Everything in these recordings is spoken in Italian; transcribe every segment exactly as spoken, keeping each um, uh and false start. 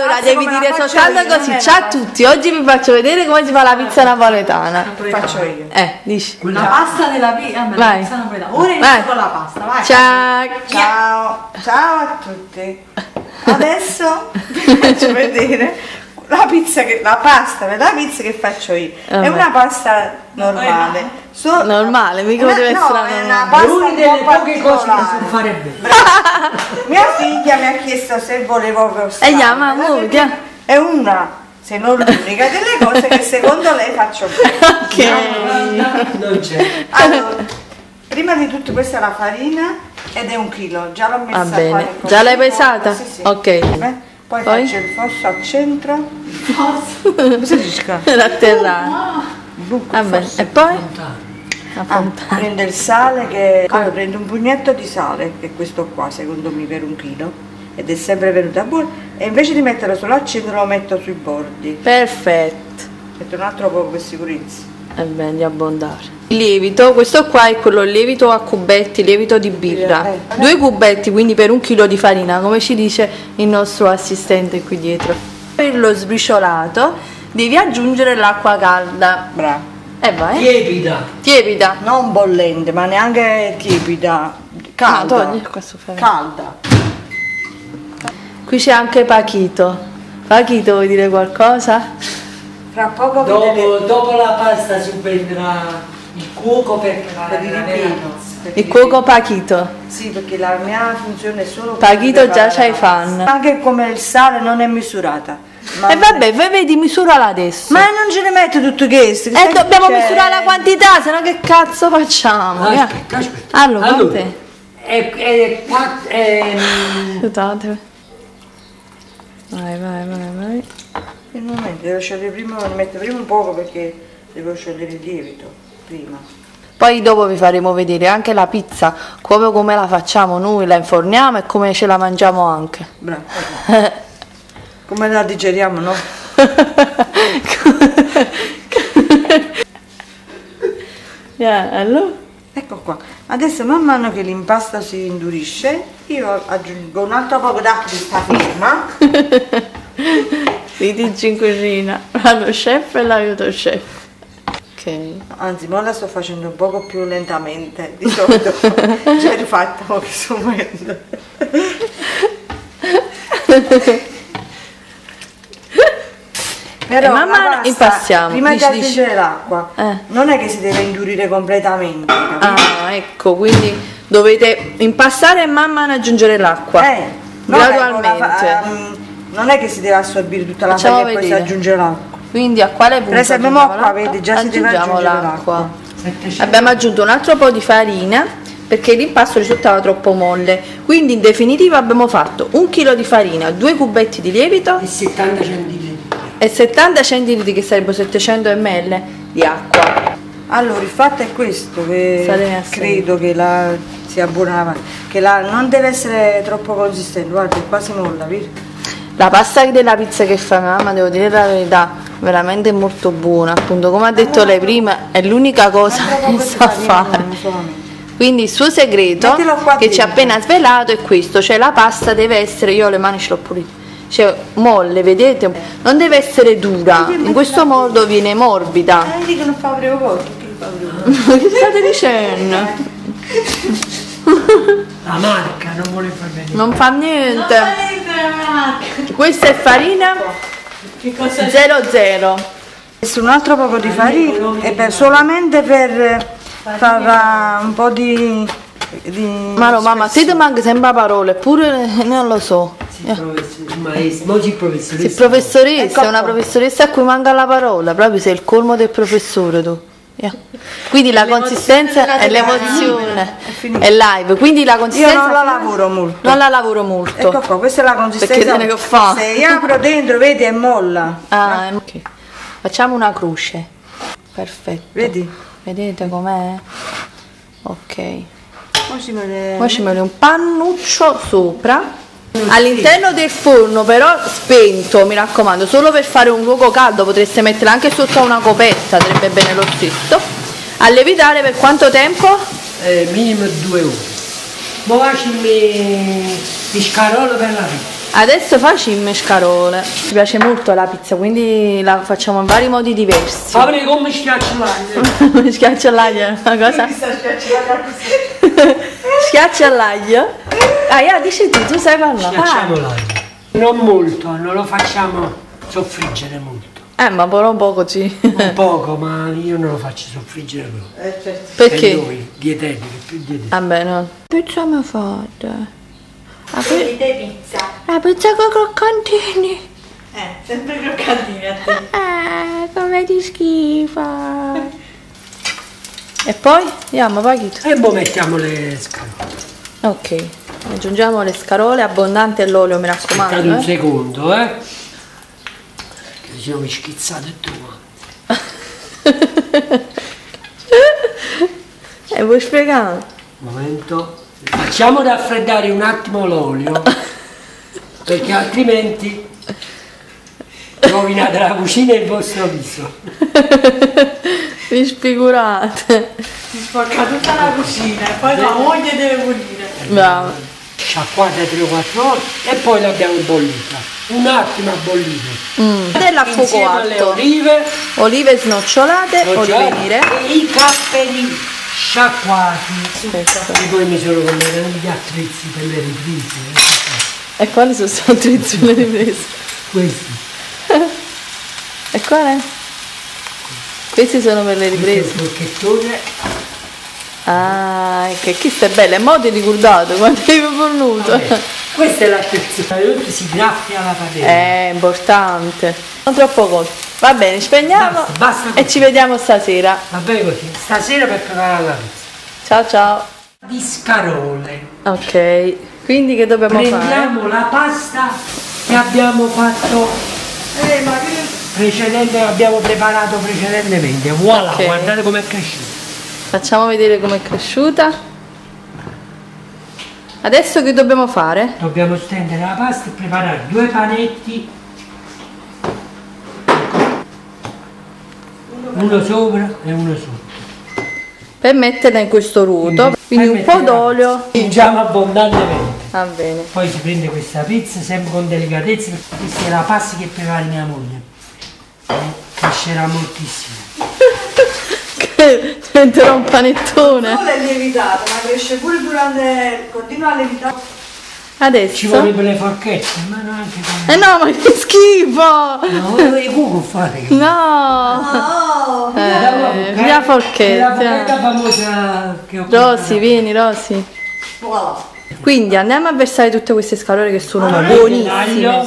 Allora devi dire soltanto così, ciao a tutti, oggi vi faccio vedere come si fa la pizza napoletana. Lo faccio io. Eh, dici. La pasta della pizza, la pizza napoletana. Ora inizio con la pasta, vai. Ciao. Ciao. Ciao a tutti. Adesso vi faccio vedere la pizza che, la pasta per la pizza che faccio io. Vabbè. È una pasta normale. So, normale, mica una, deve no, essere una pasta un delle poche cose che si può fare bene. Mia figlia mi ha chiesto se volevo costare. E chiama amore. È una, se non l'unica, delle cose che secondo lei faccio bene. Ok. Non c'è. Allora, prima di tutto questa è la farina ed è un chilo. Già l'ho messa. Va bene. A già l'hai pesata? Sì, sì. Ok. Beh. Poi, Poi faccio il fosso al centro. Fosso? Come si dice? La terra. Oh, no. E poi? La fontana. Ah, prendo il sale che... Allora prendo un pugnetto di sale, che è questo qua secondo me per un chilo, ed è sempre venuta buona. E invece di metterlo solo al centro lo metto sui bordi. Perfetto. Metto un altro poco per sicurezza. E bene, di abbondare. Il lievito, questo qua è quello lievito a cubetti, lievito di birra, due cubetti quindi per un chilo di farina, come ci dice il nostro assistente qui dietro. Per lo sbriciolato devi aggiungere l'acqua calda. Brava. E vai. Tiepida. Tiepida. Non bollente, ma neanche tiepida. Calda. No, calda. Qui c'è anche Pakito. Pakito, vuoi dire qualcosa? Fra poco dopo, vedete... dopo la pasta si prenderà... Il cuoco perché la, per la, la mia, il cuoco Pakito. Sì, perché la mia funzione è solo Pakito già c'hai fan. Anche come il sale non è misurata. E eh vabbè, voi vedi, misurala adesso. Ma non ce ne metto tutto questo. E eh, dobbiamo misurare la quantità, sennò che cazzo facciamo? Aspetta, aspetta. Allora, allora è, è, è, è... Aiutate. Vai, vai, vai, vai. Il momento devo sciogliere prima, lo metto prima un poco perché devo sciogliere il lievito. Prima. Poi dopo vi faremo vedere anche la pizza, proprio come la facciamo noi, la inforniamo e come ce la mangiamo anche. Bravo. Okay. Come la digeriamo, no? Yeah, allora. Ecco qua. Adesso man mano che l'impasto si indurisce, io aggiungo un altro poco d'acqua di sta ferma. Vedici in cucina, lo chef e l'aiuto chef. Okay. Anzi, ora la sto facendo un poco più lentamente, di solito già rifatta questo momento. Però man mano impassiamo. Prima di aggiungere l'acqua, eh. non è che si deve indurire completamente. Ah, ecco, quindi dovete impassare e man mano aggiungere l'acqua, eh, gradualmente. La, um, non è che si deve assorbire tutta la farina e poi vedere. Si aggiunge l'acqua. Quindi a quale punto? Per esempio qua, vedi, già si deve aggiungere l'acqua. Abbiamo aggiunto un altro po' di farina perché l'impasto risultava troppo molle. Quindi in definitiva abbiamo fatto un chilo di farina, due cubetti di lievito e settanta centilitri. E settanta centilitri che sarebbero settecento millilitri di acqua. Allora il fatto è questo, che credo che la sia buona, che la non deve essere troppo consistente, guarda, è quasi molla, vedi? La pasta della pizza che fa mamma, devo dire la verità, veramente molto buona, appunto come ha detto lei prima, è l'unica cosa che sa fare. Quindi il suo segreto che ci ha appena svelato è questo, cioè la pasta deve essere, io le mani ce l'ho pulita, cioè molle, vedete, non deve essere dura, in questo modo viene morbida. Ma dico non fa proprio poco, che state dicendo? La marca non vuole far niente. Non fa niente. Non fa niente la marca. Questa è farina zero zero. Su un altro poco di farina e per, solamente per fare un po' di, di ma no, mamma, se ti manca sempre parole, pure non lo so. Sì, maestro, oggi professoressa. Sì, professoressa, è una professoressa a cui manca la parola, proprio sei il colmo del professore tu. Yeah. Quindi la consistenza è l'emozione, è live, quindi la consistenza io non la lavoro molto, non la lavoro molto. Ecco qua, questa è la consistenza che ho fatto. Se apro dentro, vedi, è molla. Ah, okay. Facciamo una croce. Perfetto. Vedi? Vedete com'è? Ok. Poi ci metto un pannuccio sopra. All'interno del forno però spento, mi raccomando, solo per fare un luogo caldo, potreste metterla anche sotto una coperta, andrebbe bene lo stesso. A lievitare per quanto tempo? Eh, minimo due ore. Poi faccio le scarole per la pizza. Adesso facciamo scarole. Ci piace molto la pizza, quindi la facciamo in vari modi diversi. Apri come schiacciallaglio. Schiacciallaglio è una cosa. Schiacciallaglio. Ah, io dici tu, tu sai parlare. Schiacciallaglio. Non molto, non lo facciamo soffriggere molto. Eh, ma però un poco ci... Un poco, ma io non lo faccio soffriggere più. Eh, certo. Perché? Per noi, dietetico, più dietetico. Vabbè, no. Pizza mi fate? La pizza. La pizza con croccantini. Eh, sempre croccantini a te. Eh, come ti schifa. E poi? Andiamo, Pakito. E poi mettiamo le scarole. Ok. Aggiungiamo le scarole, abbondante l'olio, mi raccomando. Aspettate un secondo, eh. Siamo schizzate tu. E vuoi spiegare? Un momento. Facciamo raffreddare un attimo l'olio. Perché altrimenti rovinate la cucina e il vostro viso. Vi sfigurate. Si sporca tutta la cucina e poi la moglie deve pulire. Bravo. Sciacquate tre o quattro volte e poi l'abbiamo bollita. Un attimo a bollire. Mm. Della fuoco alto. Olive, olive snocciolate, olivine. E i cappelli sciacquati. Aspetta. E poi mi sono comprato gli attrezzi per le riprese. Eh. E quali sono gli attrezzi per le riprese? Questi. E quale? Questi sono per le riprese. Questo è il bocchettone. Ah, che questo è bello. E mo' ti ricordato quando ti avevo fornuto. Okay. Questa è la terza, si graffia la padella. È importante. Non troppo cotto. Va bene, spegniamo basta, basta e ci vediamo stasera. Va bene così, stasera per preparare la pizza. Ciao ciao. Di scarole. Ok, quindi che dobbiamo Prendiamo fare? Prendiamo la pasta che abbiamo fatto eh, ma che... precedente, abbiamo preparato precedentemente. Voilà, okay. Guardate com'è cresciuta. Facciamo vedere com'è cresciuta. Adesso che dobbiamo fare? Dobbiamo stendere la pasta e preparare due panetti, uno sopra e uno sotto, per metterla in questo ruto. Quindi un po' d'olio aggiungiamo abbondantemente. Va bene. Poi si prende questa pizza sempre con delicatezza. Questa è la pasta che prepara mia moglie, crescerà moltissimo. Diventerà un panettone. Non è lievitato, ma cresce pure durante. Continua a lievitare. Adesso ci vorrebbero le forchette, ma non anche con... Eh no, ma che schifo! No, volevo i cucco fare. No! No! Eh, eh, la forchetta. La forchetta famosa che ho comprato. Rosy, vieni Rosy. Wow. Quindi andiamo a versare tutte queste scarole che sono ah, buonissime.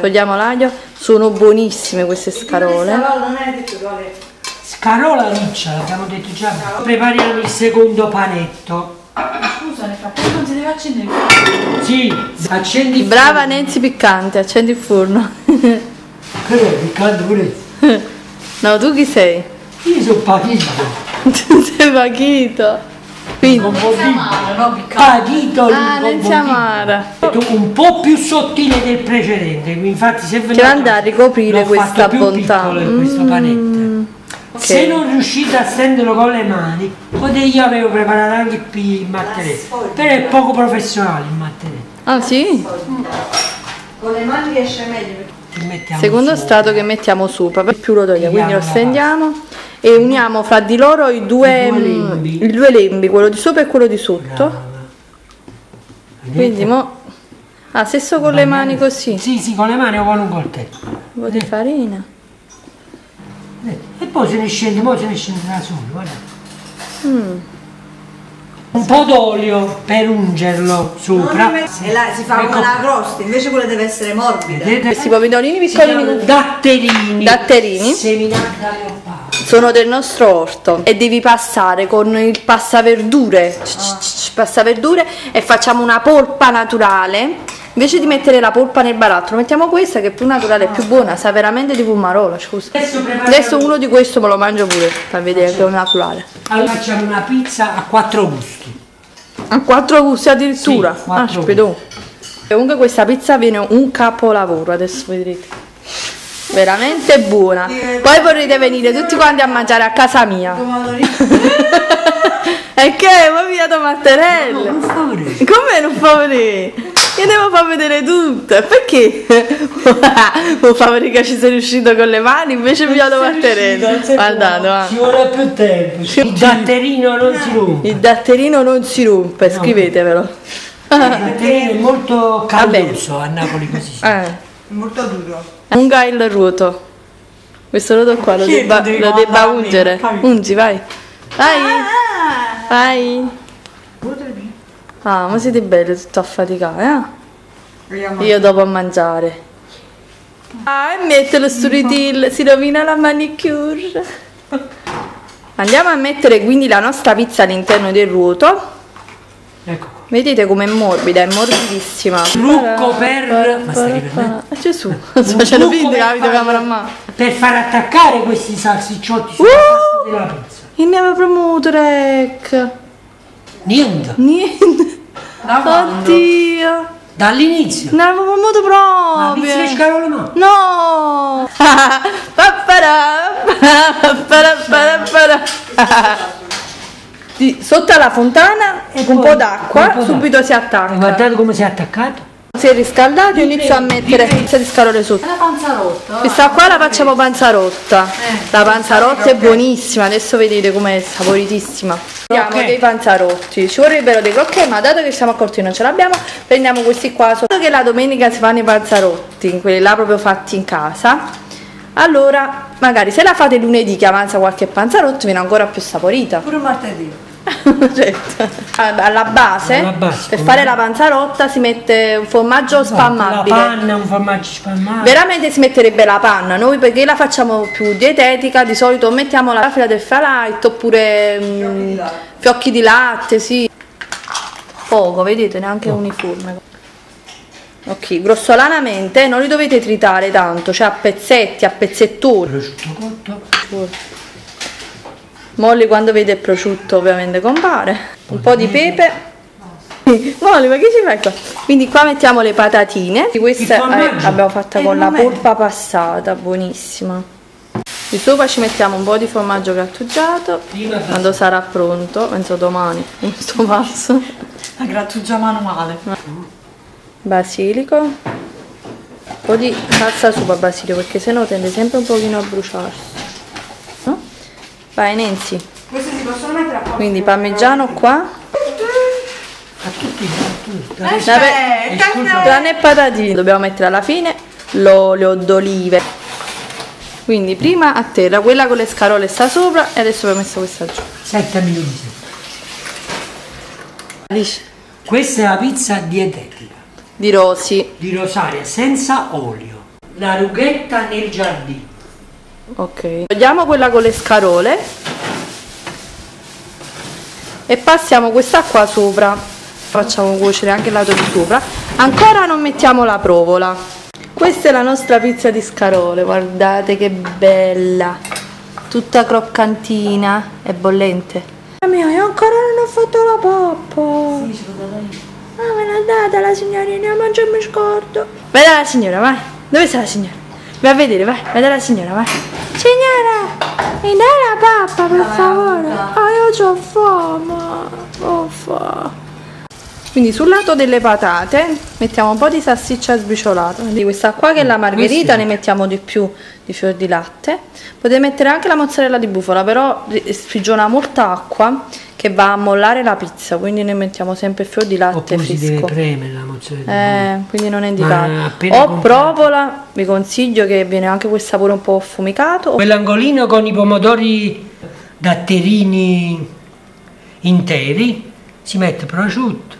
Togliamo l'aglio, sono buonissime queste scarole. Non è detto che scarola riccia, l'abbiamo detto già. Prepariamo il secondo panetto. Scusa, nel frattempo non si deve accendere il forno? Sì, accendi il forno. Brava Nancy Piccante, accendi il forno. Quello è piccante pure. No, tu chi sei? Io sono Pakito. Tu sei Pakito. Quindi un po' amaro, no piccante. Pakito, ah, Nancy amara. Un po' più sottile del precedente, infatti se ve ne andare a ricoprire questa bontà. Mm. Questo panetto. Okay. Se non riuscite a stenderlo con le mani, io avevo preparato anche il mattenetto, però è poco professionale il mattenetto. Ah sì? Mm. Con le mani riesce meglio. Secondo sopra. Strato che mettiamo sopra, per più lo togliamo, quindi lo stendiamo e uniamo fra di loro i due, I due, lembi. I due lembi, quello di sopra e quello di sotto. Quindi mo... Ah, stesso con, con le mani, mani così? Sì, sì, con le mani o con un coltello. Un po' di farina. E poi se ne scende, poi se ne scenderà solo, guardate. Mm. Un po' d'olio per ungerlo sopra. E là si fa come la crosta, invece quella deve essere morbida. Vedete? Questi pomidoroni piccolini. Datterini. Datterini. Seminati da leopardo. Sono del nostro orto e devi passare con il passaverdure. Ah. Passaverdure e facciamo una polpa naturale. Invece di mettere la polpa nel barattolo, mettiamo questa che è più naturale, è più buona, sa veramente di pomarola, scusa. Adesso, Adesso uno di questo me lo mangio pure, per vedere che è naturale. Allora facciamo una pizza a quattro gusti. A quattro gusti addirittura? Sì, ah, spedone. Comunque questa pizza viene un capolavoro, adesso vedrete. Veramente buona. Poi vorrete venire tutti quanti a mangiare a casa mia. E che? Voi vi date mattarelle? No, non favorire. Come non favorire? e andiamo a far vedere tutto. Perché? Un Fabbrica ci sei riuscito con le mani, invece mi ha dovuto battere. Guardate, ci vuole più tempo. Il datterino non si rompe. Il datterino non si rompe, scrivetevelo. Il datterino è molto caldoso a Napoli, così. È molto duro. Unga il ruoto. Questo roto qua lo debba, lo debba ungere. Ungi, vai. Vai. Vai. Ah, ma siete belli, tutto affaticato, eh? Io dopo a mangiare. Ah, e mette lo strudel, si rovina la manicure. Andiamo a mettere quindi la nostra pizza all'interno del ruoto. Ecco. Vedete com'è morbida, è morbidissima. Lucco per... Ma stai riprendendo? Ah, Gesù, sto facendo finta che la mano. Per far attaccare questi salsicciotti sulla uh! pasta della pizza. E ne avevo premuto, rec. Niente. Niente. Da oddio. Dall'inizio. Ne avevo premuto proprio. Ma mi si scarolo no. No. Sotto alla fontana e un po' d'acqua subito si attacca. Guardate come si è attaccato. Si è riscaldato, io inizio a mettere senza riscalore sotto. È la panzarotta. Questa qua la facciamo panzarotta. La panzarotta è buonissima, adesso vedete com'è saporitissima. Prendiamo dei panzarotti, ci vorrebbero dei crocchè, ma dato che siamo a corti non ce l'abbiamo, prendiamo questi qua. Solo che la domenica si fanno i panzarotti, quelli là proprio fatti in casa. Allora, magari se la fate lunedì che avanza qualche panzarotto viene ancora più saporita. Pure martedì. Certo. Alla base, alla base per fare la panzarotta si mette un formaggio esatto, spammabile. La panna, un formaggio spammabile. Veramente si metterebbe la panna. Noi perché la facciamo più dietetica, di solito mettiamo la fila del Fairlight oppure fiocchi di latte, fiocchi di latte sì. Poco, vedete, neanche no. uniforme. Ok, grossolanamente non li dovete tritare tanto, cioè a pezzetti, a pezzettoni. Prosciutto cotto. Molli quando vede il prosciutto ovviamente compare. Un po' di pepe. Molli, ma che ci fai qua? Quindi qua mettiamo le patatine. Questa abbiamo fatta con la polpa passata, buonissima. Di sopra ci mettiamo un po' di formaggio grattugiato. Quando sarà pronto, penso domani, in questo passo. La grattugia manuale. Basilico, un po' di salsa super basilico perché sennò tende sempre un pochino a bruciarsi, no? Vai Nancy. Questi si possono mettere a posto. Quindi parmigiano qua a tutti, a tutti. Tranne patatine dobbiamo mettere alla fine l'olio d'olive. Quindi prima a terra, quella con le scarole sta sopra e adesso ho messo questa giù. sette minuti. Questa è la pizza dietetica. Di Rosy. Di rosaria, senza olio. La rughetta nel giardino. Ok. Togliamo quella con le scarole. E passiamo questa qua sopra. Facciamo cuocere anche il lato di sopra. Ancora non mettiamo la provola. Questa è la nostra pizza di scarole. Guardate che bella. Tutta croccantina. È bollente. Mamma mia, io ancora non ho fatto la pappa. Sì, ci vado io. Ah, me l'ha data la signorina, mangio e mi scordo. Vai dalla signora, vai. Dove sta la signora? Vai a vedere, vai. Vai dalla signora, vai. Signora, mi dai la pappa, per ah, favore? Ah, io ho fame. Ho fame. Quindi sul lato delle patate mettiamo un po' di salsiccia sbriciolata. Di questa qua che è la margherita, ne mettiamo di più di fior di latte. Potete mettere anche la mozzarella di bufala, però sprigiona molta acqua che va a mollare la pizza, quindi noi mettiamo sempre il fior di latte oppure fresco. Si deve premere la mozzarella. Eh, quindi non è indicato. O provola, vi consiglio che viene anche quel sapore un po' affumicato. Quell'angolino con i pomodori datterini interi, si mette prosciutto,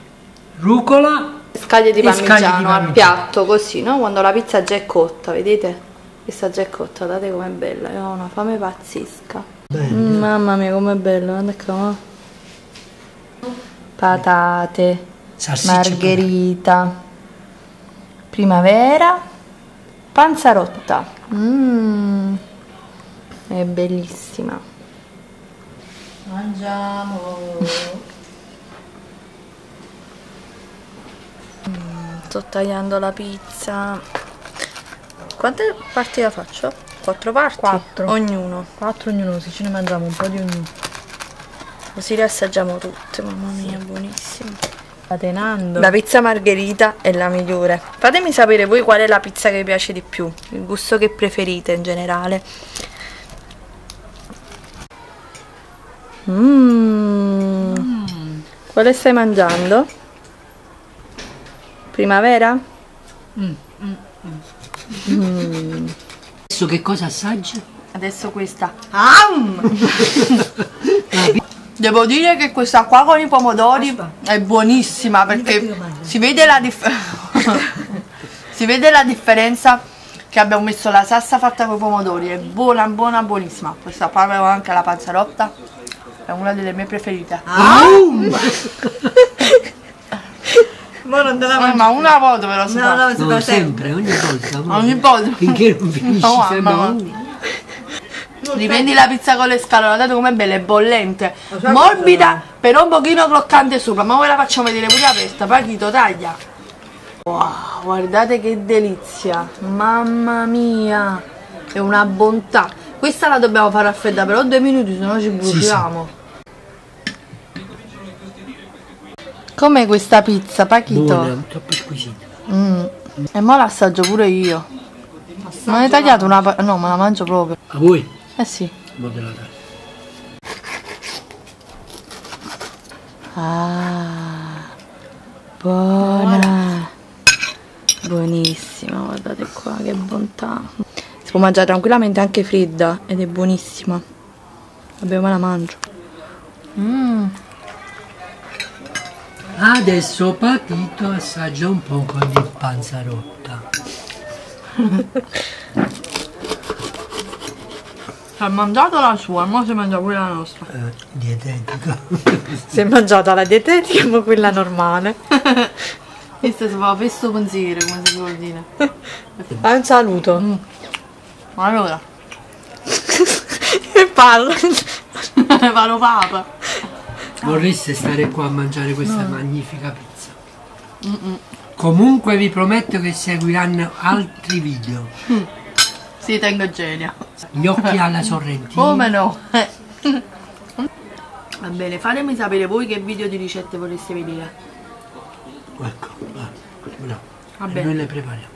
rucola, scaglie di parmigiano al piatto, così, no? Quando la pizza già è cotta, vedete? Questa già è cotta, guardate com'è bella, io ho una fame pazzesca. Mm, mamma mia, com'è bella, guarda qua. Patate, salsiccia margherita, primavera, panzarotta. Mm, è bellissima. Mangiamo. Mm, sto tagliando la pizza. Quante parti la faccio? Quattro parti? Quattro. Ognuno. Quattro ognuno, se ce ne mangiamo un po' di ognuno. Così le assaggiamo tutte, mamma mia, buonissimo. Scatenando. La pizza margherita è la migliore. Fatemi sapere voi qual è la pizza che vi piace di più, il gusto che preferite in generale. Mmm. Mm. Quale stai mangiando? Primavera? Mm. Mm. Mm. Adesso che cosa assaggio? Adesso questa. Ah! Devo dire che questa qua con i pomodori è buonissima, perché si vede la si vede la differenza che abbiamo messo la salsa fatta con i pomodori. È buona, buona, buonissima. Questa qua avevo anche la panzarotta, è una delle mie preferite. Ah! Ma non te la mangio. Ma una volta però si no, no, si no, sempre, ogni volta. Ogni volta. Finché non finisci no, sempre uno. Riprendi la pizza con le scatole, guardate com'è bella, è bollente, morbida, però un pochino croccante sopra. Ma ora la facciamo vedere pure aperta. Pakito, taglia. Wow, guardate che delizia, mamma mia, è una bontà. Questa la dobbiamo fare a fredda però due minuti, se no ci bruciamo. Com'è questa pizza, Pakito? Troppo squisita. Mm. E mo la assaggio pure io. Non hai tagliato una... no, ma la mangio proprio. A voi? Eh sì. Ah, buona, buonissima, guardate qua che bontà. Si può mangiare tranquillamente anche fredda ed è buonissima. Vabbè, ma la mangio. Mm. Adesso Pakito assaggia un po' di panzarotta. Si è mangiata la sua, ma si mangia pure la nostra. Eh, dietetica. Si è mangiata la dietetica, ma quella normale. Questo si fa questo pensiero, come si vuol dire. Ah, un saluto. Mm. Allora. E parlo. Ne parlo papa. Vorreste stare qua a mangiare questa no. magnifica pizza. Mm -mm. Comunque vi prometto che seguiranno altri video. Mm. Sì, tengo genia. Gli occhi alla Sorrentina. Come no? Va bene, fatemi sapere voi che video di ricette vorreste vedere. Ecco, va, no. Va bene. Noi le prepariamo.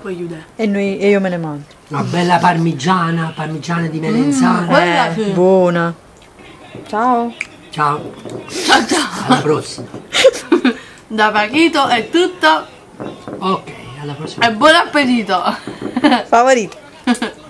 Poi chiudere. E, noi, e io me ne mangio. Una bella parmigiana, parmigiana di melenzana. Mm, eh, sì. Buona. Ciao. Ciao. Ciao, ciao. Alla prossima. Da Pakito è tutto. Ok, alla prossima. E buon appetito. Favorito.